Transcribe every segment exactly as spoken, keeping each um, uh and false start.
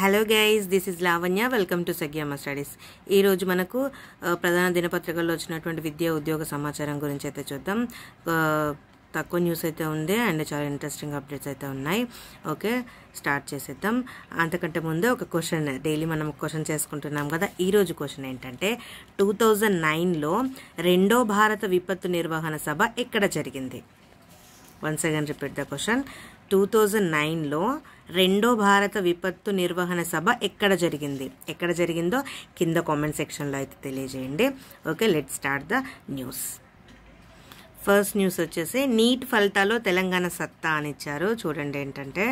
Hello guys, this is Lavanya. Welcome to సగ్యామ studies. ఈరోజు మనకు ప్రధాన దినపత్రికల్లో వచ్చినటువంటి విద్యా ఉద్యోగ సమాచారం గురించి అయితే చూద్దాం. తక్కువ న్యూస్ అయితే ఉంది అండ్ చాలా ఇంట్రెస్టింగ్ అప్డేట్స్ అయితే ఉన్నాయి. ఓకే, స్టార్ట్ చేసేద్దాం. అంతకంటే ముందే ఒక క్వశ్చన్, డైలీ మనం క్వశ్చన్ చేసుకుంటున్నాం కదా. ఈరోజు క్వశ్చన్ ఏంటంటే టూ థౌజండ్ నైన్లో రెండో భారత విపత్తు నిర్వహణ సభ ఎక్కడ జరిగింది? Once again repeat the question. Two thousand నైన్లో రెండో భారత విపత్తు నిర్వహణ సభ ఎక్కడ జరిగింది? ఎక్కడ జరిగిందో కింద కామెంట్ సెక్షన్లో అయితే తెలియజేయండి. Okay, let start the news. First news వచ్చేసి నీట్ ఫలితాల్లో తెలంగాణ సత్తా అని ఇచ్చారు. చూడండి ఏంటంటే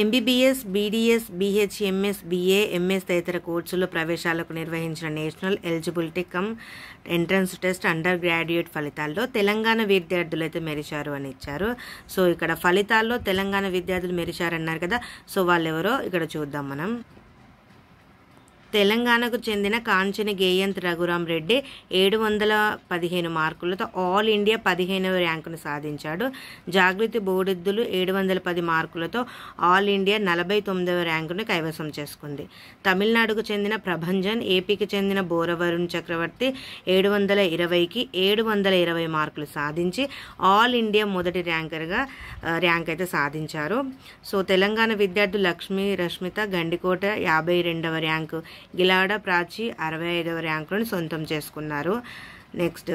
MBBS, BDS, BHMS, BA, MS తదితర కోర్సుల్లో ప్రవేశాలకు నిర్వహించిన national eligibility cum entrance test under graduate ఫలితాల్లో తెలంగాణ విద్యార్థులు అయితే మెరిశారు అని ఇచ్చారు. సో ఇక్కడ ఫలితాల్లో తెలంగాణ విద్యార్థులు మెరిశారన్నారు కదా, సో వాళ్ళెవరో ఇక్కడ చూద్దాం మనం. తెలంగాణకు చెందిన కాంచని గేయంత్ రఘురాం రెడ్డి ఏడు వందల పదిహేను మార్కులతో ఆల్ ఇండియా పదిహేనవ ర్యాంకును సాధించాడు. జాగృతి బోడిద్దులు ఏడు వందల పది మార్కులతో ఆల్ ఇండియా నలభై తొమ్మిదవ ర్యాంకును కైవసం చేసుకుంది. తమిళనాడుకు చెందిన ప్రభంజన్, ఏపీకి చెందిన బోరవరుణ్ చక్రవర్తి ఏడు వందల ఇరవైకి ఏడు వందల ఇరవై మార్కులు సాధించి ఆల్ ఇండియా మొదటి ర్యాంకర్గా ర్యాంక్ అయితే సాధించారు. సో తెలంగాణ విద్యార్థులు లక్ష్మి, రష్మిత, గండికోట యాభై రెండవ ర్యాంకు, గిలాడ, ప్రాచి అరవై ఐదవ ర్యాంకులను సొంతం చేసుకున్నారు. నెక్స్ట్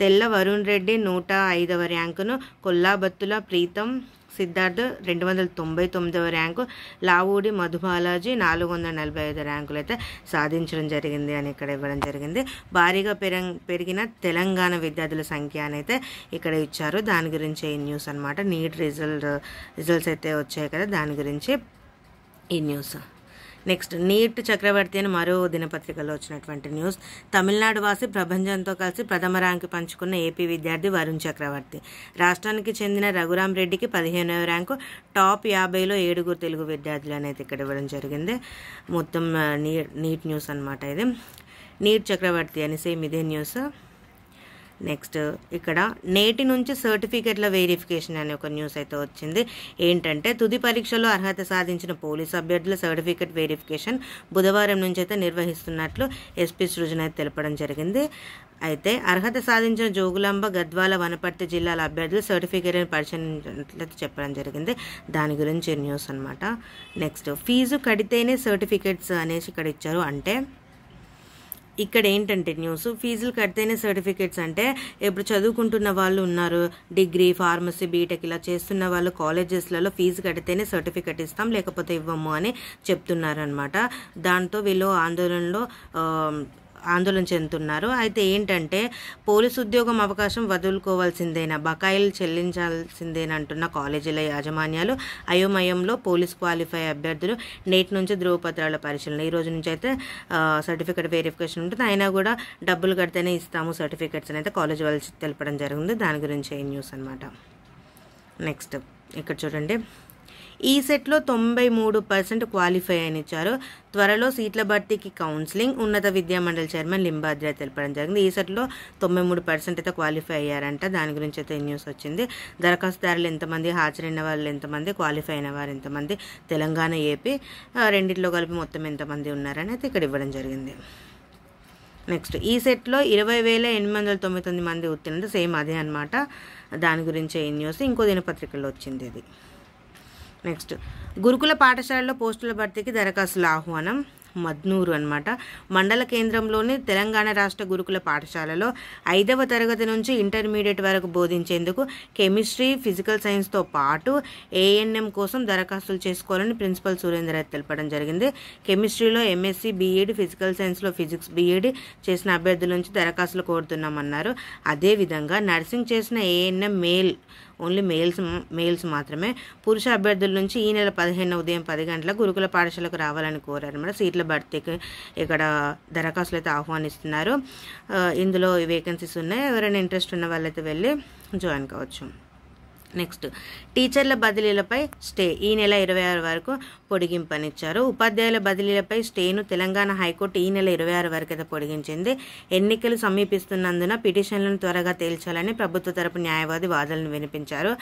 తెల్ల వరుణ్ రెడ్డి నూట ఐదవ ర్యాంకును, కొల్లాబత్తుల ప్రీతం, సిద్ధార్థ్ రెండు వందల తొంభై తొమ్మిదవ ర్యాంకు, లావూడి మధుబాలాజీ నాలుగు వందల నలభై ఐదు ర్యాంకులు అయితే సాధించడం జరిగింది అని ఇక్కడ ఇవ్వడం జరిగింది. భారీగా పెరగ పెరిగిన తెలంగాణ విద్యార్థుల సంఖ్య అని అయితే ఇక్కడ ఇచ్చారు. దాని గురించి ఈ న్యూస్ అనమాట. నీట్ రిజల్ట్ రిజల్ట్స్ అయితే వచ్చాయి కదా, దాని గురించి ఈ న్యూస్. నెక్స్ట్ నీట్ చక్రవర్తి అని మరో దినపత్రికలో వచ్చినటువంటి న్యూస్. తమిళనాడు వాసి ప్రభంజన్తో కలిసి ప్రథమ ర్యాంకు పంచుకున్న ఏపీ విద్యార్థి వరుణ్ చక్రవర్తి. రాష్ట్రానికి చెందిన రఘురాం రెడ్డికి పదిహేనవ ర్యాంకు, టాప్ యాభైలో ఏడుగురు తెలుగు విద్యార్థులు అనేది ఇక్కడ ఇవ్వడం జరిగింది. మొత్తం నీ నీట్ న్యూస్ అనమాట ఇది. నీట్ చక్రవర్తి అని సేమ్ ఇదే న్యూస్. నెక్స్ట్ ఇక్కడ నేటి నుంచి సర్టిఫికెట్ల వెరిఫికేషన్ అనే ఒక న్యూస్ అయితే వచ్చింది. ఏంటంటే తుది పరీక్షలో అర్హత సాధించిన పోలీసు అభ్యర్థుల సర్టిఫికెట్ వెరిఫికేషన్ బుధవారం నుంచి అయితే నిర్వహిస్తున్నట్లు ఎస్పీ సృజన అయితే తెలపడం జరిగింది. అయితే అర్హత సాధించిన జోగులాంబ, గద్వాల, వనపర్తి జిల్లాల అభ్యర్థులు సర్టిఫికేట్ని పరిశీలించినట్లయితే చెప్పడం జరిగింది. దాని గురించి న్యూస్ అనమాట. నెక్స్ట్ ఫీజు కడితేనే సర్టిఫికెట్స్ అనేసి ఇక్కడ ఇచ్చారు. అంటే ఇక్కడ ఏంటంటే న్యూస్, ఫీజులు కడితేనే సర్టిఫికేట్స్ అంటే ఇప్పుడు చదువుకుంటున్న వాళ్ళు ఉన్నారు, డిగ్రీ, ఫార్మసీ, బీటెక్ ఇలా చేస్తున్న వాళ్ళు కాలేజెస్లలో ఫీజు కడితేనే సర్టిఫికేట్ ఇస్తాం, లేకపోతే ఇవ్వము అని చెప్తున్నారనమాట. దాంతో వీళ్ళు ఆందోళనలో ఆందోళన చెందుతున్నారు. అయితే ఏంటంటే పోలీసు ఉద్యోగం అవకాశం వదులుకోవాల్సిందేనా, బకాయిలు చెల్లించాల్సిందేనంటున్న కాలేజీల యాజమాన్యాలు అయోమయంలో. పోలీస్ క్వాలిఫై అభ్యర్థులు నేటి నుంచి ధృవపత్రాల పరిశీలన. ఈ రోజు నుంచి అయితే సర్టిఫికేట్ వెరిఫికేషన్ ఉంటుంది. అయినా కూడా డబ్బులు కడితేనే ఇస్తాము సర్టిఫికేట్స్ అయితే కాలేజీ వాళ్ళు తెలపడం జరిగింది. దాని గురించి ఈ న్యూస్ అనమాట. నెక్స్ట్ ఇక్కడ చూడండి, ఈ సెట్లో తొంభై మూడు పర్సెంట్ క్వాలిఫై అని ఇచ్చారు. త్వరలో సీట్ల భర్తీకి కౌన్సిలింగ్ ఉన్నత విద్యామండలి చైర్మన్ లింబాద్రి తెలపడం జరిగింది. ఈ సెట్లో తొంభై మూడు పర్సెంట్ అయితే క్వాలిఫై అయ్యారంట. దాని గురించి అయితే న్యూస్ వచ్చింది. దరఖాస్తుదారులు ఎంతమంది, హాజరైన వాళ్ళు ఎంతమంది, క్వాలిఫై అయిన వారు ఎంతమంది, తెలంగాణ, ఏపీ రెండిట్లో కలిపి మొత్తం ఎంతమంది ఉన్నారని అయితే ఇక్కడ ఇవ్వడం జరిగింది. నెక్స్ట్ ఈ సెట్లో ఇరవై వేల ఎనిమిది వందల తొంభై తొమ్మిది మంది ఉత్తీర్ణులు, సేమ్ అదే అనమాట. దాని గురించి ఈ న్యూస్ ఇంకో దినపత్రికల్లో వచ్చింది ఇది. నెక్స్ట్ గురుకుల పాఠశాలలో పోస్టుల భర్తీకి దరఖాస్తుల ఆహ్వానం, మద్నూరు అనమాట. మండల కేంద్రంలోని తెలంగాణ రాష్ట్ర గురుకుల పాఠశాలలో ఐదవ తరగతి నుంచి ఇంటర్మీడియట్ వరకు బోధించేందుకు కెమిస్ట్రీ, ఫిజికల్ సైన్స్తో పాటు ఏఎన్ఎం కోసం దరఖాస్తులు చేసుకోవాలని ప్రిన్సిపల్ సురేందర్ అయితే తెలపడం జరిగింది. కెమిస్ట్రీలో ఎంఎస్సీ, బీఈడి, ఫిజికల్ సైన్స్లో ఫిజిక్స్, బీఈడి చేసిన అభ్యర్థుల నుంచి దరఖాస్తులు కోరుతున్నామన్నారు. అదేవిధంగా నర్సింగ్ చేసిన ANM male, only males males మాత్రమే పురుష అభ్యర్థుల నుంచి ఈ నెల పదిహేను ఉదయం పది గంటలకు గురుకుల పాఠశాలకు రావాలని కోరారు అనమాట. సీట్ల భర్తీకి ఇక్కడ దరఖాస్తులు అయితే ఆహ్వానిస్తున్నారు. ఇందులో వేకెన్సీస్ ఉన్నాయి, ఎవరైనా ఇంట్రెస్ట్ ఉన్న వాళ్ళైతే వెళ్ళి జాయిన్ కావచ్చు. నెక్స్ట్ టీచర్ల బదిలీలపై స్టే ఈ నెల ఇరవై ఆరు వరకు పొడిగింపనిచ్చారు. ఉపాధ్యాయుల బదిలీలపై స్టేను తెలంగాణ హైకోర్టు ఈ నెల ఇరవై ఆరు వరకు అయితే పొడిగించింది. ఎన్నికలు సమీపిస్తున్నందున పిటిషన్లను త్వరగా తేల్చాలని ప్రభుత్వ తరపు న్యాయవాది వాదనలు వినిపించారు.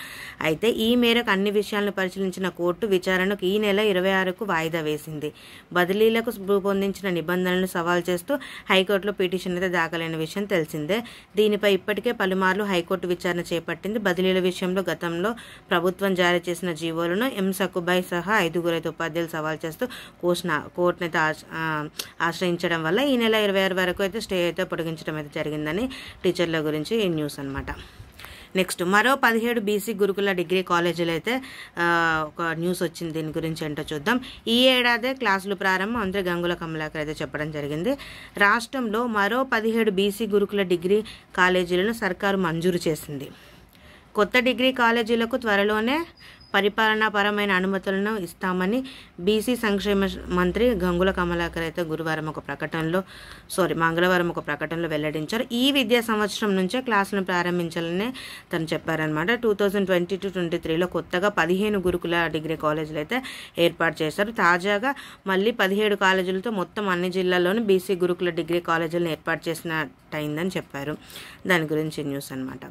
అయితే ఈ మేరకు అన్ని విషయాలను పరిశీలించిన కోర్టు విచారణకు ఈ నెల ఇరవై ఆరుకు వాయిదా వేసింది. బదిలీలకు రూపొందించిన నిబంధనలను సవాల్ చేస్తూ హైకోర్టులో పిటిషన్ అయితే దాఖలైన విషయం తెలిసిందే. దీనిపై ఇప్పటికే పలుమార్లు హైకోర్టు విచారణ చేపట్టింది. బదిలీల విషయంలో గతంలో ప్రభుత్వం జారీ చేసిన జీవోలను ఎం సక్కుబాయ్ సహా ఐదుగురైతే ఉపాధ్యాయులు సవాల్ చేస్తూ కోర్టున కోర్టునైతే ఆశ్రయించడం వల్ల ఈ నెల ఇరవై ఆరు వరకు అయితే స్టే అయితే పొడిగించడం అయితే జరిగిందని టీచర్ల గురించి ఈ న్యూస్ అనమాట. నెక్స్ట్ మరో పదిహేడు బీసీ గురుకుల డిగ్రీ కాలేజీలు అయితే ఒక న్యూస్ వచ్చింది. దీని గురించి ఏంటో చూద్దాం. ఈ ఏడాదే క్లాసులు ప్రారంభం మంత్రి గంగుల కమలాకర్ అయితే చెప్పడం జరిగింది. రాష్ట్రంలో మరో పదిహేడు బీసీ గురుకుల డిగ్రీ కాలేజీలను సర్కారు మంజూరు చేసింది. కొత్త డిగ్రీ కాలేజీలకు త్వరలోనే పరిపాలనాపరమైన అనుమతులను ఇస్తామని బీసీ సంక్షేమ మంత్రి గంగుల కమలాకర్ అయితే గురువారం ఒక ప్రకటనలో సారీ మంగళవారం ఒక ప్రకటనలో వెల్లడించారు. ఈ విద్యా సంవత్సరం నుంచే క్లాసులను ప్రారంభించాలని తను చెప్పారనమాట. Two thousand twenty two twenty త్రీలో కొత్తగా పదిహేను గురుకుల డిగ్రీ కాలేజీలు అయితే ఏర్పాటు చేశారు. తాజాగా మళ్ళీ పదిహేడు కాలేజీలతో మొత్తం అన్ని జిల్లాల్లోని బీసీ గురుకుల డిగ్రీ కాలేజీలను ఏర్పాటు చేసినట్టయిందని చెప్పారు. దాని గురించి న్యూస్ అనమాట.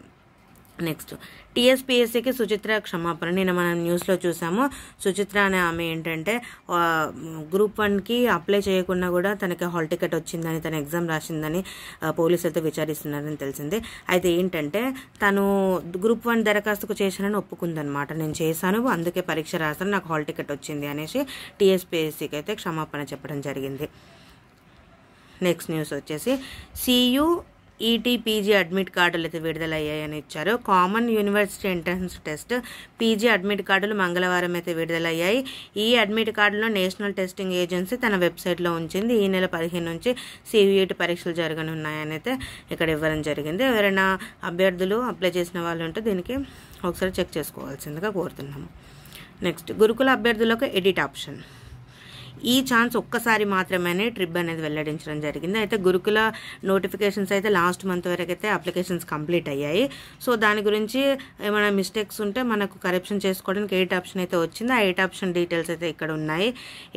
నెక్స్ట్ టీఎస్పీఎస్సీకి సుచిత్ర క్షమాపణ. నిన్న మనం న్యూస్లో చూసాము. సుచిత్ర అనే ఆమె ఏంటంటే గ్రూప్ వన్కి అప్లై చేయకుండా కూడా తనకి హాల్ టికెట్ వచ్చిందని తన ఎగ్జామ్ రాసిందని పోలీసులతో విచారిస్తున్నారని తెలిసింది. అయితే ఏంటంటే తను గ్రూప్ వన్ దరఖాస్తుకు చేశానని ఒప్పుకుందనమాట. నేను చేశాను అందుకే పరీక్ష రాస్తాను నాకు హాల్ టికెట్ వచ్చింది అనేసి టీఎస్పీఎస్సీకి అయితే క్షమాపణ చెప్పడం జరిగింది. నెక్స్ట్ న్యూస్ వచ్చేసి సియూ ఈటీ పీజీ అడ్మిట్ కార్డులు అయితే విడుదలయ్యాయని ఇచ్చారు. Common university entrance test PG admit కార్డులు మంగళవారం అయితే విడుదలయ్యాయి. ఈ అడ్మిట్ కార్డులో నేషనల్ టెస్టింగ్ ఏజెన్సీ తన వెబ్సైట్లో ఉంచింది. ఈ నెల పదిహేను నుంచి సియూఈటీ పరీక్షలు జరగనున్నాయని అయితే ఇక్కడ ఇవ్వడం జరిగింది. ఎవరైనా అభ్యర్థులు అప్లై చేసిన వాళ్ళు ఉంటే దీనికి ఒకసారి చెక్ చేసుకోవాల్సిందిగా కోరుతున్నాము. నెక్స్ట్ గురుకుల అభ్యర్థులకు ఎడిట్ ఆప్షన్ ఈ ఛాన్స్ ఒక్కసారి మాత్రమే ట్రిప్ అనేది వెల్లడించడం జరిగింది. అయితే గురుకుల నోటిఫికేషన్స్ అయితే లాస్ట్ మంత్ వరకు అయితే అప్లికేషన్స్ కంప్లీట్ అయ్యాయి. సో దాని గురించి ఏమైనా మిస్టేక్స్ ఉంటే మనకు కరెక్షన్ చేసుకోవడానికి ఎయిట్ ఆప్షన్ అయితే వచ్చింది. ఆ ఎయిట్ ఆప్షన్ డీటెయిల్స్ అయితే ఇక్కడ ఉన్నాయి.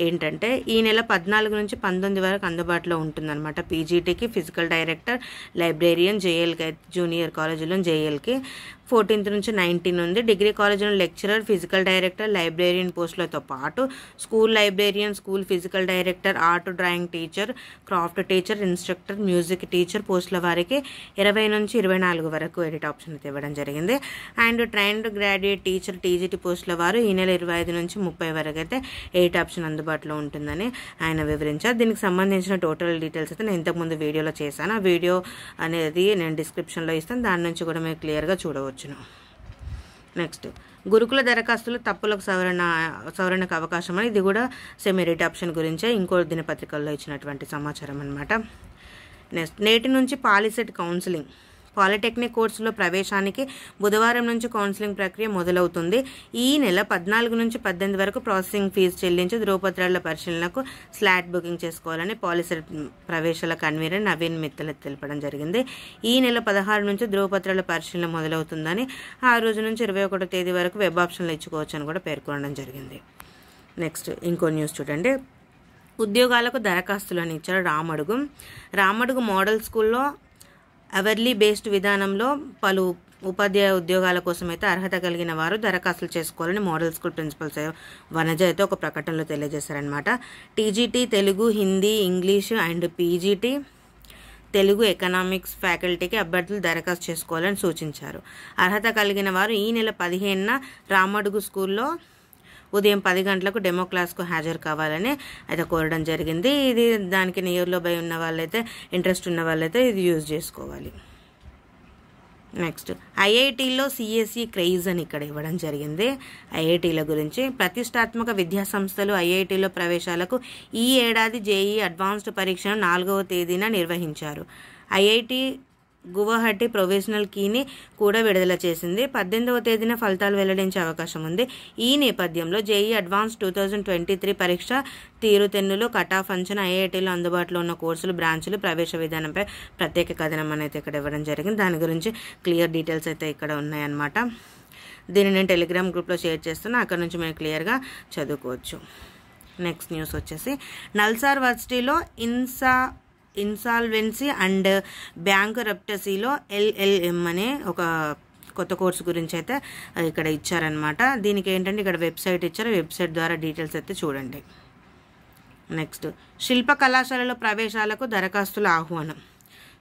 ఏంటంటే ఈ నెల పద్నాలుగు నుంచి పంతొమ్మిది వరకు అందుబాటులో ఉంటుందన్నమాట. పీజీటీకి ఫిజికల్ డైరెక్టర్, లైబ్రేరియన్, జేఎల్కి అయితే జూనియర్ కాలేజీలో జేఎల్కి ఫోర్టీన్త్ నుంచి నైన్టీన్ ఉంది. డిగ్రీ కాలేజీలో లెక్చరర్, ఫిజికల్ డైరెక్టర్, లైబ్రేరియన్ పోస్టులతో పాటు school librarian, school physical director, art drawing teacher, craft teacher, instructor, music teacher పోస్టుల వారికి ఇరవై నుంచి ఇరవై నాలుగు వరకు ఎడిట్ ఆప్షన్ అయితే ఇవ్వడం జరిగింది. And trained graduate teacher TGT పోస్టుల వారు ఈ నెల ఇరవై ఐదు నుంచి ముప్పై వరకు అయితే ఎయిట్ ఆప్షన్ అందుబాటులో ఉంటుందని ఆయన వివరించారు. దీనికి సంబంధించిన టోటల్ డీటెయిల్స్ అయితే నేను ఇంతకుముందు వీడియోలో చేశాను. ఆ వీడియో అనేది నేను డిస్క్రిప్షన్లో ఇస్తాను, దాని నుంచి కూడా మీరు క్లియర్గా చూడవచ్చు. నెక్స్ట్ గురుకుల దరఖాస్తులు తప్పులకు సవరణ సవరణకు అవకాశం అని ఇది కూడా సేమ్ ఎడిట్ ఆప్షన్ గురించే ఇంకో దినపత్రికల్లో ఇచ్చినటువంటి సమాచారం అనమాట. నెక్స్ట్ నేటి నుంచి పాలిసెట్ కౌన్సిలింగ్ పాలిటెక్నిక్ కోర్సులో ప్రవేశానికి బుధవారం నుంచి కౌన్సిలింగ్ ప్రక్రియ మొదలవుతుంది. ఈ నెల పద్నాలుగు నుంచి పద్దెనిమిది వరకు ప్రాసెసింగ్ ఫీజు చెల్లించి ధ్రువపత్రాల పరిశీలనకు స్లాట్ బుకింగ్ చేసుకోవాలని పాలిసెట్ ప్రవేశాల కన్వీనర్ నవీన్ మిత్తల్ తెలపడం జరిగింది. ఈ నెల పదహారు నుంచి ధ్రువపత్రాల పరిశీలన మొదలవుతుందని, ఆ రోజు నుంచి ఇరవై ఒకటో తేదీ వరకు వెబ్ ఆప్షన్లు ఇచ్చుకోవచ్చు అని కూడా పేర్కొనడం జరిగింది. నెక్స్ట్ ఇంకో న్యూస్ చూడండి. ఉద్యోగాలకు దరఖాస్తులు అని ఇచ్చారు. రామడుగు రామడుగు మోడల్ స్కూల్లో అవర్లీ బేస్డ్ విధానంలో పలు ఉపాధ్యాయ ఉద్యోగాల కోసం అయితే అర్హత కలిగిన వారు దరఖాస్తులు చేసుకోవాలని మోడల్ స్కూల్ ప్రిన్సిపల్స్ వనజ అయితే ఒక ప్రకటనలో తెలియజేశారనమాట. TGT Telugu, Hindi, English and PGT Telugu economics ఫ్యాకల్టీకి అభ్యర్థులు దరఖాస్తు చేసుకోవాలని సూచించారు. అర్హత కలిగిన వారు ఈ నెల పదిహేనున రామడుగు స్కూల్లో ఉదయం పది గంటలకు డెమో క్లాస్కు హాజరు కావాలని అయితే కోరడం జరిగింది. ఇది దానికి నియర్లో బై ఉన్న వాళ్ళైతే ఇంట్రెస్ట్ ఉన్న వాళ్ళైతే ఇది యూజ్ చేసుకోవాలి. నెక్స్ట్ ఐఐటీలో సిఎస్ఈ క్రేజ్ అని ఇక్కడ ఇవ్వడం జరిగింది. ఐఐటీల గురించి ప్రతిష్టాత్మక విద్యా సంస్థలు ఐఐటీలో ప్రవేశాలకు ఈ ఏడాది జేఈ అడ్వాన్స్డ్ పరీక్షను నాలుగవ తేదీన నిర్వహించారు. ఐఐటీ గువాహటి ప్రొవిజనల్ కీని కూడా విడుదల చేసింది. పద్దెనిమిదవ తేదీన ఫలితాలు వెల్లడించే అవకాశం ఉంది. ఈ నేపథ్యంలో JEE advance two thousand twenty three పరీక్ష తీరుతెన్నులు, కటాఫ్ అంచనా, ఐఐటీలో అందుబాటులో ఉన్న కోర్సులు, బ్రాంచులు, ప్రవేశ విధానంపై ప్రత్యేక కథనం అనేది ఇక్కడ ఇవ్వడం జరిగింది. దాని గురించి క్లియర్ డీటెయిల్స్ అయితే ఇక్కడ ఉన్నాయన్నమాట. దీనిని నేను టెలిగ్రామ్ గ్రూప్లో షేర్ చేస్తున్నా, అక్కడ నుంచి మనం క్లియర్గా చదువుకోవచ్చు. నెక్స్ట్ న్యూస్ వచ్చేసి నల్సార్ వర్సిటీలో ఇన్సా ఇన్సాల్వెన్సీ అండ్ బ్యాంకరప్టసీలో ఎల్ఎల్ఎం అనే ఒక కొత్త కోర్సు గురించి అయితే ఇక్కడ ఇచ్చారనమాట. దీనికి ఏంటంటే ఇక్కడ వెబ్సైట్ ఇచ్చారు, వెబ్సైట్ ద్వారా డీటెయిల్స్ అయితే చూడండి. నెక్స్ట్ శిల్ప కళాశాలలో ప్రవేశాలకు దరఖాస్తుల ఆహ్వానం.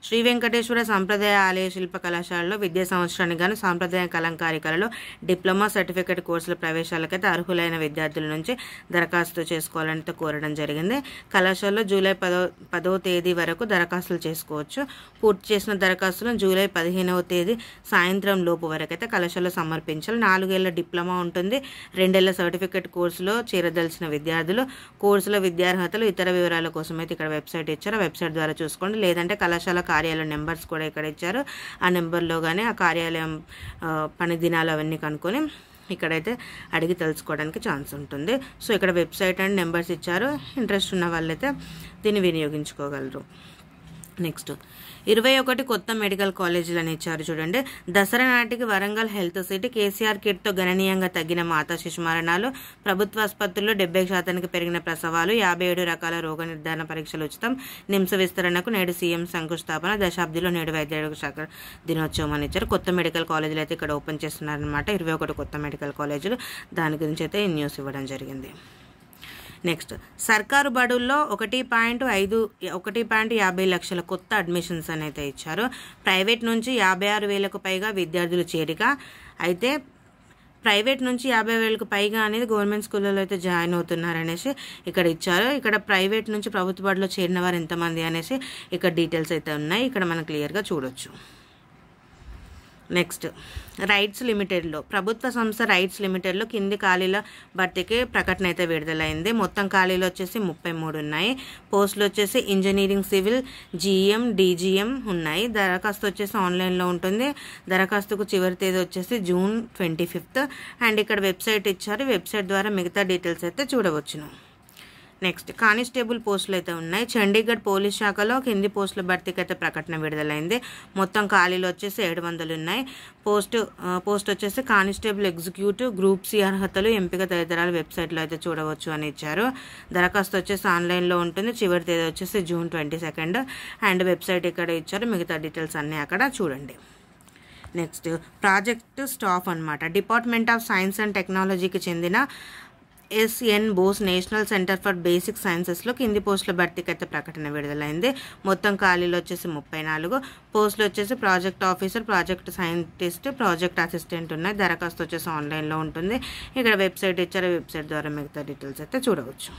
శ్రీ వెంకటేశ్వర సాంప్రదాయ ఆలయ శిల్ప కళాశాలలో విద్యా సంవత్సరానికి గాను సాంప్రదాయ కలంకారీ కళలో డిప్లొమా సర్టిఫికేట్ కోర్సుల ప్రవేశాలకైతే అర్హులైన విద్యార్థుల నుంచి దరఖాస్తు చేసుకోవాలని కోరడం జరిగింది. కళాశాలలో జూలై పదో పదో తేదీ వరకు దరఖాస్తులు చేసుకోవచ్చు. పూర్తి చేసిన దరఖాస్తులను జూలై పదిహేనవ తేదీ సాయంత్రం లోపు వరకైతే కళాశాలలో సమర్పించాలి. నాలుగేళ్ల డిప్లొమా ఉంటుంది. రెండేళ్ల సర్టిఫికేట్ కోర్సులో చేరదలిసిన విద్యార్థులు కోర్సుల విద్యార్హతలు ఇతర వివరాల కోసం అయితే ఇక్కడ వెబ్సైట్ ఇచ్చారు, వెబ్సైట్ ద్వారా చూసుకోండి. లేదంటే కళాశాల కార్యాలయం నెంబర్స్ కూడా ఇక్కడ ఇచ్చారు, ఆ నెంబర్లోగానే ఆ కార్యాలయం పని దినాలు అవన్నీ కనుక్కొని ఇక్కడైతే అడిగి తెలుసుకోవడానికి ఛాన్స్ ఉంటుంది. సో ఇక్కడ వెబ్సైట్ అండ్ నెంబర్స్ ఇచ్చారు, ఇంట్రెస్ట్ ఉన్న వాళ్ళైతే దీన్ని వినియోగించుకోగలరు. నెక్స్ట్ ఇరవై ఒకటి కొత్త మెడికల్ కాలేజీలను ఇచ్చారు చూడండి. దసరా నాటికి వరంగల్ హెల్త్ సిటీ కేసీఆర్ కిట్తో గణనీయంగా తగ్గిన మాతా శిశు మరణాలు. ప్రభుత్వాసుపత్రుల్లో డెబ్బై శాతానికి పెరిగిన ప్రసవాలు. యాభై ఏడు రకాల రోగ నిర్ధారణ పరీక్షలు ఉచితం. నిమ్స విస్తరణకు నేడు సీఎం శంకుస్థాపన. దశాబ్దిలో నేడు వైద్య శాఖ దినోత్సవం అని ఇచ్చారు. కొత్త మెడికల్ కాలేజీలు అయితే ఇక్కడ ఓపెన్ చేస్తున్నారనమాట. ఇరవై ఒకటి కొత్త మెడికల్ కాలేజీలు, దాని గురించి అయితే ఈ న్యూస్ ఇవ్వడం జరిగింది. నెక్స్ట్ సర్కారు బడుల్లో ఒకటి పాయింట్ ఐదు ఒకటి పాయింట్ యాభై లక్షల కొత్త అడ్మిషన్స్ అని అయితే ఇచ్చారు. ప్రైవేట్ నుంచి యాభై ఆరు వేలకు పైగా విద్యార్థులు చేరిక. అయితే ప్రైవేట్ నుంచి యాభై వేలకు పైగా అనేది గవర్నమెంట్ స్కూళ్ళలో అయితే జాయిన్ అవుతున్నారు అనేసి ఇక్కడ ఇచ్చారు. ఇక్కడ ప్రైవేట్ నుంచి ప్రభుత్వ బడిలో చేరిన వారు ఎంతమంది అనేసి ఇక్కడ డీటెయిల్స్ అయితే ఉన్నాయి, ఇక్కడ మనం క్లియర్గా చూడొచ్చు. నెక్స్ట్ రైట్స్ లిమిటెడ్లో ప్రభుత్వ సంస్థ రైట్స్ లిమిటెడ్లో కింది ఖాళీల భర్తీకి ప్రకటన అయితే విడుదలైంది. మొత్తం ఖాళీలు వచ్చేసి ముప్పై మూడు ఉన్నాయి. పోస్టులు వచ్చేసి ఇంజనీరింగ్, సివిల్, జీఎం, డీజీఎం ఉన్నాయి. దరఖాస్తు వచ్చేసి ఆన్లైన్లో ఉంటుంది. దరఖాస్తుకు చివరి తేదీ వచ్చేసి జూన్ ట్వంటీ ఫిఫ్త్ అండ్ ఇక్కడ వెబ్సైట్ ఇచ్చారు, వెబ్సైట్ ద్వారా మిగతా డీటెయిల్స్ అయితే చూడవచ్చును. నెక్స్ట్ కానిస్టేబుల్ పోస్టులు అయితే ఉన్నాయి. చండీగఢ్ పోలీస్ శాఖలో కింది పోస్టుల భర్తీకి అయితే ప్రకటన విడుదలైంది. మొత్తం ఖాళీలు వచ్చేసి ఏడు వందలు ఉన్నాయి. పోస్ట్ పోస్ట్ వచ్చేసి కానిస్టేబుల్ ఎగ్జిక్యూటివ్, గ్రూప్ సి అర్హతలు, ఎంపిక తదితరాల వెబ్సైట్లో అయితే చూడవచ్చు అని ఇచ్చారు. దరఖాస్తు వచ్చేసి ఆన్లైన్లో ఉంటుంది. చివరి తేదీ వచ్చేసి June twenty second and website ఇక్కడ ఇచ్చారు, మిగతా డీటెయిల్స్ అన్నీ అక్కడ చూడండి. నెక్స్ట్ ప్రాజెక్ట్ స్టాఫ్ అనమాట. డిపార్ట్మెంట్ ఆఫ్ సైన్స్ అండ్ టెక్నాలజీకి చెందిన SN Bose national centre for basic సైన్సెస్లో కింది పోస్టుల భర్తీకి అయితే ప్రకటన విడుదలైంది. మొత్తం ఖాళీలు వచ్చేసి ముప్పై నాలుగు. పోస్టులు వచ్చేసి project officer, project scientist, project assistant ఉన్నాయి. దరఖాస్తు వచ్చేసి ఆన్లైన్లో ఉంటుంది. ఇక్కడ వెబ్సైట్ ఇచ్చారు, వెబ్సైట్ ద్వారా మిగతా డీటెయిల్స్ అయితే చూడవచ్చు.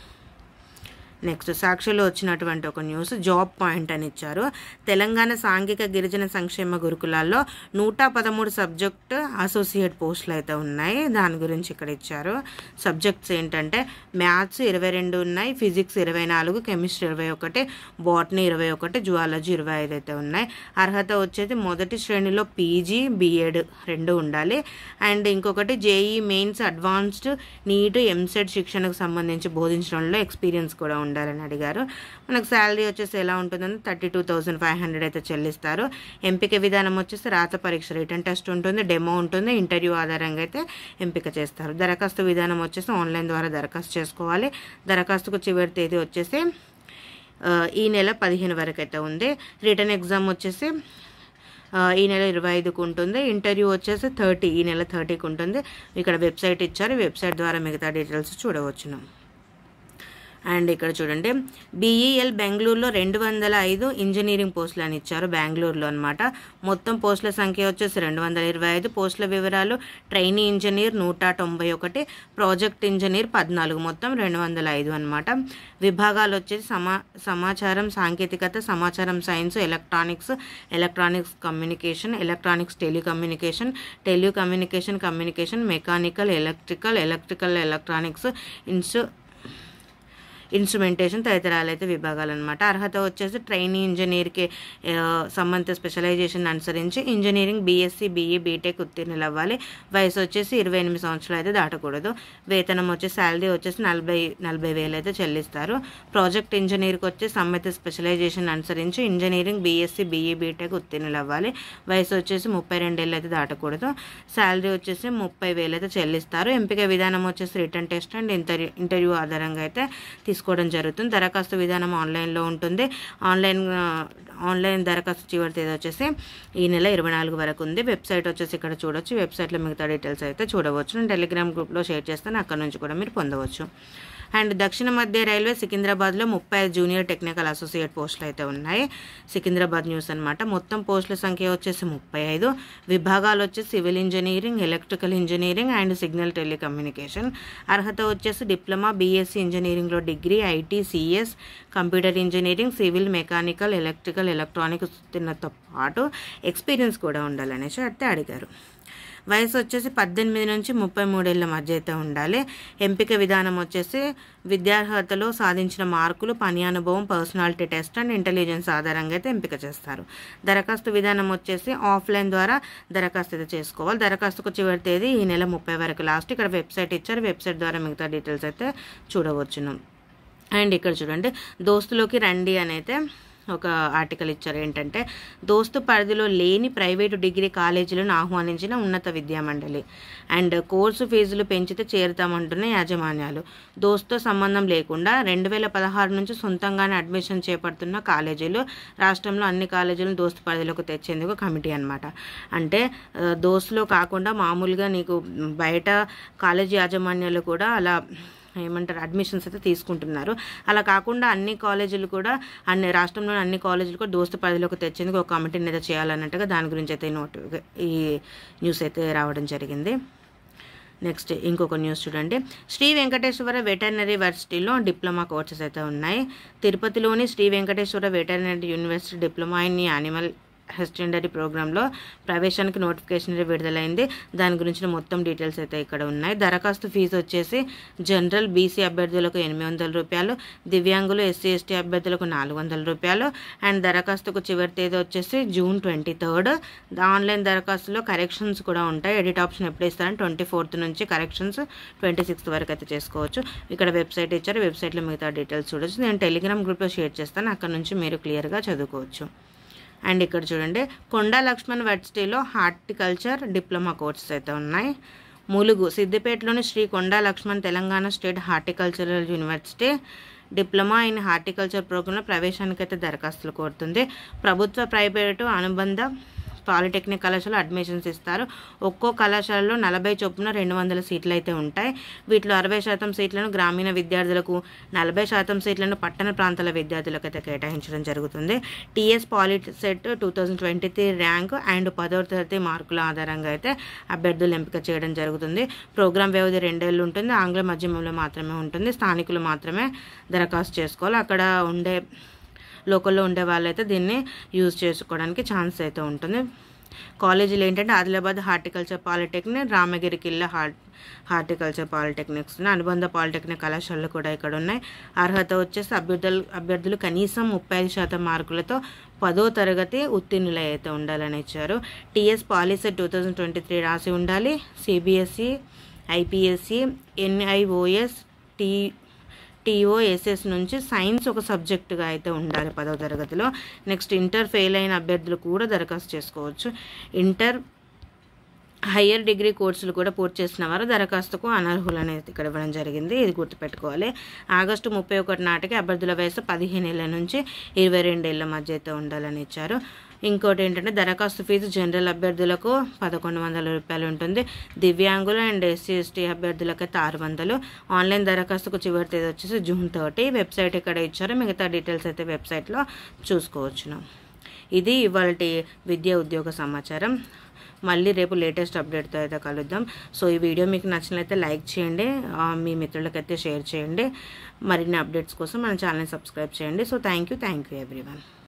నెక్స్ట్ సాక్షిలో వచ్చినటువంటి ఒక న్యూస్ జాబ్ పాయింట్ అని ఇచ్చారు. తెలంగాణ సాంఘిక గిరిజన సంక్షేమ గురుకులాల్లో నూట పదమూడు సబ్జెక్ట్ అసోసియేట్ పోస్టులు అయితే ఉన్నాయి. దాని గురించి ఇక్కడ ఇచ్చారు. సబ్జెక్ట్స్ ఏంటంటే మ్యాథ్స్ ఇరవై రెండు ఉన్నాయి, ఫిజిక్స్ ఇరవై నాలుగు, కెమిస్ట్రీ ఇరవై ఒకటి, బాటనీ ఇరవై ఒకటి, జువాలజీ ఇరవై ఐదు అయితే ఉన్నాయి. అర్హత వచ్చేది మొదటి శ్రేణిలో పీజీ, బీఎడ్ రెండు ఉండాలి అండ్ ఇంకొకటి JEE mains, advanced, NEET, EAMCET శిక్షణకు సంబంధించి బోధించడంలో ఎక్స్పీరియన్స్ కూడా ఉంది ఉండాలని అడిగారు. మనకు శాలరీ వచ్చేసి ఎలా ఉంటుందంటే thirty two thousand five hundred అయితే చెల్లిస్తారు. ఎంపిక విధానం వచ్చేసి రాత పరీక్ష, రిటర్న్ టెస్ట్ ఉంటుంది, డెమో ఉంటుంది, ఇంటర్వ్యూ ఆధారంగా అయితే ఎంపిక చేస్తారు. దరఖాస్తు విధానం వచ్చేసి ఆన్లైన్ ద్వారా దరఖాస్తు చేసుకోవాలి. దరఖాస్తుకు చివరి తేదీ వచ్చేసి ఈ నెల పదిహేను వరకు అయితే ఉంది. రిటర్న్ ఎగ్జామ్ వచ్చేసి ఈ నెల ఇరవై ఐదుకు ఉంటుంది. ఇంటర్వ్యూ వచ్చేసి థర్టీ ఈ నెల థర్టీకి ఉంటుంది. ఇక్కడ వెబ్సైట్ ఇచ్చారు, వెబ్సైట్ ద్వారా మిగతా డీటెయిల్స్ చూడవచ్చును. అండ్ ఇక్కడ చూడండి బీఈఎల్ బెంగళూరులో రెండు వందల ఐదు ఇంజనీరింగ్ పోస్టులు అని ఇచ్చారు బెంగళూరులో అనమాట. మొత్తం పోస్టుల సంఖ్య వచ్చేసి రెండు వందల ఇరవై ఐదు. పోస్టుల వివరాలు ట్రైనీ ఇంజనీర్ నూట తొంభై ఒకటి, ప్రాజెక్ట్ ఇంజనీర్ పద్నాలుగు, మొత్తం రెండు వందల ఐదు అనమాట. విభాగాలు వచ్చేసి సమా సమాచారం సాంకేతికత, సమాచారం science, electronics, electronics communication, electronics telecommunication, telecommunication communication, mechanical, electrical, electrical electronics, ఇన్స్టూ ఇన్స్ట్రుమెంటేషన్ తదితరాలైతే విభాగాలన్నమాట. అర్హత వచ్చేసి ట్రైనీ ఇంజనీర్కి సంబంధిత స్పెషలైజేషన్ అనుసరించి ఇంజనీరింగ్ బీఎస్సీ బీఈ బీటెక్ ఉత్తీర్ణులు అవ్వాలి. వయసు వచ్చేసి ఇరవై ఎనిమిది సంవత్సరాలు అయితే దాటకూడదు. వేతనం వచ్చే శాలరీ వచ్చేసి నలభై నలభై వేలు అయితే చెల్లిస్తారు. ప్రాజెక్ట్ ఇంజనీర్కి వచ్చి సంబంధిత స్పెషలైజేషన్ అనుసరించి ఇంజనీరింగ్ బీఎస్సీ బీఈ బీటెక్ ఉత్తీర్ణులు అవ్వాలి. వయసు వచ్చేసి ముప్పై రెండేళ్ళు అయితే దాటకూడదు. శాలరీ వచ్చేసి ముప్పై వేలు అయితే చెల్లిస్తారు. ఎంపిక విధానం వచ్చేసి written test and interview interview ఆధారంగా అయితే తీసుకోవడం జరుగుతుంది. దరఖాస్తు విధానం ఆన్లైన్లో ఉంటుంది. ఆన్లైన్ ఆన్లైన్ దరఖాస్తు చివరి తేదీ వచ్చేసి ఈ నెల ఇరవై నాలుగు వరకు ఉంది. వెబ్సైట్ వచ్చేసి ఇక్కడ చూడవచ్చు. వెబ్సైట్లో మిగతా డీటెయిల్స్ అయితే చూడవచ్చు. నేను టెలిగ్రామ్ గ్రూప్లో షేర్ చేస్తాను, అక్కడ నుంచి కూడా మీరు పొందవచ్చు. అండ్ దక్షిణ మధ్య రైల్వే సికింద్రాబాద్లో ముప్పై ఐదు జూనియర్ టెక్నికల్ అసోసియేట్ పోస్టులు అయితే ఉన్నాయి. సికింద్రాబాద్ న్యూస్ అనమాట. మొత్తం పోస్టుల సంఖ్య వచ్చేసి ముప్పై ఐదు. విభాగాలు వచ్చేసి civil engineering, electrical engineering and signal telecommunication. అర్హత వచ్చేసి డిప్లొమా బీఎస్సీ ఇంజనీరింగ్లో degree, IT, CS, computer engineering, civil, mechanical, electrical, electronic ఉత్తీర్ణతో పాటు ఎక్స్పీరియన్స్ కూడా ఉండాలనేసి అయితే అడిగారు. వయసు వచ్చేసి పద్దెనిమిది నుంచి ముప్పై మూడేళ్ల మధ్య అయితే ఉండాలి. ఎంపిక విధానం వచ్చేసి విద్యార్హతలో సాధించిన మార్కులు, పని అనుభవం, పర్సనాలిటీ టెస్ట్ అండ్ ఇంటెలిజెన్స్ ఆధారంగా అయితే ఎంపిక చేస్తారు. దరఖాస్తు విధానం వచ్చేసి ఆఫ్లైన్ ద్వారా దరఖాస్తు అయితే చేసుకోవాలి. దరఖాస్తుకు చివరి తేదీ ఈ నెల ముప్పై వరకు లాస్ట్. ఇక్కడ వెబ్సైట్ ఇచ్చారు. వెబ్సైట్ ద్వారా మిగతా డీటెయిల్స్ అయితే చూడవచ్చును. అండ్ ఇక్కడ చూడండి, దోస్తులోకి రండి అని అయితే ఒక ఆర్టికల్ ఇచ్చారు. ఏంటంటే దోస్తు పరిధిలో లేని ప్రైవేటు డిగ్రీ కాలేజీలను ఆహ్వానించిన ఉన్నత విద్యామండలి అండ్ కోర్సు ఫీజులు పెంచితే చేరుతామంటున్న యాజమాన్యాలు. దోస్తుతో సంబంధం లేకుండా రెండు వేల పదహారు నుంచి సొంతంగానే అడ్మిషన్ చేపడుతున్న కాలేజీలు రాష్ట్రంలో అన్ని కాలేజీలను దోస్తు పరిధిలోకి తెచ్చేందుకు కమిటీ అనమాట. అంటే దోస్తులో కాకుండా మామూలుగా నీకు బయట కాలేజీ యాజమాన్యాలు కూడా అలా ఏమంటారు అడ్మిషన్స్ అయితే తీసుకుంటున్నారు. అలా కాకుండా అన్ని కాలేజీలు కూడా అన్ని రాష్ట్రంలోని అన్ని కాలేజీలు కూడా దోస్తు పరిధిలోకి తెచ్చేందుకు ఒక కమిటీని అయితే చేయాలన్నట్టుగా దాని గురించి అయితే నోట్ ఈ న్యూస్ అయితే రావడం జరిగింది. నెక్స్ట్ ఇంకొక న్యూస్ చూడండి. శ్రీ వెంకటేశ్వర వెటర్నరీ యూనివర్సిటీలో డిప్లొమా కోర్సెస్ అయితే ఉన్నాయి. తిరుపతిలోని Shri Venkateswara veterinary university diploma in animal husbandry ప్రోగ్రాంలో ప్రవేశానికి నోటిఫికేషన్ విడుదలైంది. దాని గురించిన మొత్తం డీటెయిల్స్ అయితే ఇక్కడ ఉన్నాయి. దరఖాస్తు ఫీజు వచ్చేసి జనరల్ బీసీ అభ్యర్థులకు ఎనిమిది వందల రూపాయలు, దివ్యాంగులు ఎస్సీ ఎస్టీ అభ్యర్థులకు నాలుగు వందల రూపాయలు. అండ్ దరఖాస్తుకు చివరి తేదీ వచ్చేసి జూన్ ట్వంటీ థర్డ్. ఆన్లైన్ దరఖాస్తులో కరెక్షన్స్ కూడా ఉంటాయి. ఎడిట్ ఆప్షన్ ఎప్పుడు ఇస్తారని ట్వంటీ ఫోర్త్ నుంచి కరెక్షన్స్ ట్వంటీ సిక్స్త్ వరకు అయితే చేసుకోవచ్చు. ఇక్కడ వెబ్సైట్ ఇచ్చారు. వెబ్సైట్లో మిగతా డీటెయిల్స్ చూడవచ్చు. నేను టెలిగ్రామ్ గ్రూప్లో షేర్ చేస్తాను, అక్కడ నుంచి మీరు క్లియర్గా చదువుకోవచ్చు. అండ్ ఇక్కడ చూడండి, కొండా లక్ష్మణ్ వర్సిటీలో హార్టికల్చర్ డిప్లొమా కోర్సెస్ అయితే ఉన్నాయి. ములుగు సిద్దిపేటలోని Shri Konda Laxman Telangana state horticultural university diploma in horticulture ప్రోగ్రాంలో ప్రవేశానికైతే దరఖాస్తులు కోరుతుంది. ప్రభుత్వ ప్రైవేటు అనుబంధ పాలిటెక్నిక్ కళాశాల అడ్మిషన్స్ ఇస్తారు. ఒక్కో కళాశాలలో నలభై చొప్పున రెండు వందల సీట్లు అయితే ఉంటాయి. వీటిలో అరవై శాతం సీట్లను గ్రామీణ విద్యార్థులకు, నలభై శాతం సీట్లను పట్టణ ప్రాంతాల విద్యార్థులకు అయితే కేటాయించడం జరుగుతుంది. TS POLYCET two thousand twenty three rank and పదో తరగతి మార్కుల ఆధారంగా అయితే అభ్యర్థులు ఎంపిక చేయడం జరుగుతుంది. ప్రోగ్రాం వ్యవధి రెండేళ్ళు ఉంటుంది. ఆంగ్ల మాధ్యమంలో మాత్రమే ఉంటుంది. స్థానికులు మాత్రమే దరఖాస్తు చేసుకోవాలి. అక్కడ ఉండే లోకల్లో ఉండే వాళ్ళైతే దీన్ని యూజ్ చేసుకోవడానికి ఛాన్స్ అయితే ఉంటుంది. కాలేజీలు ఏంటంటే ఆదిలాబాద్ హార్టికల్చర్ పాలిటెక్నిక్, రామగిరి కిల్లా హార్ట్ హార్టికల్చర్ పాలిటెక్నిక్స్, అనుబంధ పాలిటెక్నిక్ కళాశాలలు కూడా ఇక్కడ ఉన్నాయి. అర్హత వచ్చేసి అభ్యర్థులు అభ్యర్థులు కనీసం ముప్పై ఐదు శాతం మార్కులతో పదో తరగతి ఉత్తీర్ణులై అయితే ఉండాలని ఇచ్చారు. TS POLYCET two thousand twenty three రాసి ఉండాలి. CBSE, IPSC, NIOS, T TOSS నుంచి సైన్స్ ఒక సబ్జెక్టుగా అయితే ఉండాలి పదవ తరగతిలో. నెక్స్ట్ ఇంటర్ ఫెయిల్ అయిన అభ్యర్థులు కూడా దరఖాస్తు చేసుకోవచ్చు. ఇంటర్ హయ్యర్ డిగ్రీ కోర్సులు కూడా పూర్తి చేసిన వారు దరఖాస్తుకు అనర్హులు అనేది ఇక్కడ ఇవ్వడం జరిగింది. ఇది గుర్తుపెట్టుకోవాలి. ఆగస్టు ముప్పై ఒకటి నాటికి అభ్యర్థుల వయసు పదిహేను ఏళ్ళ నుంచి ఇరవై రెండేళ్ల మధ్య అయితే ఉండాలని ఇచ్చారు. ఇంకోటి ఏంటంటే దరఖాస్తు ఫీజు జనరల్ అభ్యర్థులకు పదకొండు వందల రూపాయలు ఉంటుంది. దివ్యాంగులు అండ్ ఎస్సీ ఎస్టీ అభ్యర్థులకైతే ఆరు వందలు. ఆన్లైన్ దరఖాస్తుకు చివరి తేదీ వచ్చేసి జూన్ థర్టీ. వెబ్సైట్ ఇక్కడ ఇచ్చారు. మిగతా డీటెయిల్స్ అయితే వెబ్సైట్లో చూసుకోవచ్చును. ఇది ఇవాళ విద్యా ఉద్యోగ సమాచారం. మళ్ళీ రేపు లేటెస్ట్ అప్డేట్తో అయితే కలుద్దాం. సో ఈ వీడియో మీకు నచ్చినట్లయితే లైక్ చేయండి, మీ మిత్రులకైతే షేర్ చేయండి. మరిన్ని అప్డేట్స్ కోసం మన ఛానల్ని సబ్స్క్రైబ్ చేయండి. So thank you thank you everyone.